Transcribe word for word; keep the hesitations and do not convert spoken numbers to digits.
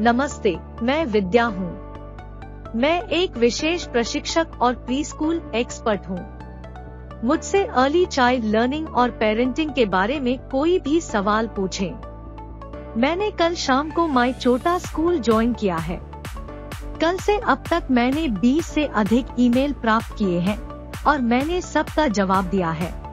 नमस्ते, मैं विद्या हूँ। मैं एक विशेष प्रशिक्षक और प्री स्कूल एक्सपर्ट हूँ। मुझसे अर्ली चाइल्ड लर्निंग और पेरेंटिंग के बारे में कोई भी सवाल पूछें। मैंने कल शाम को माई छोटा स्कूल ज्वाइन किया है। कल से अब तक मैंने बीस से अधिक ईमेल प्राप्त किए हैं और मैंने सबका जवाब दिया है।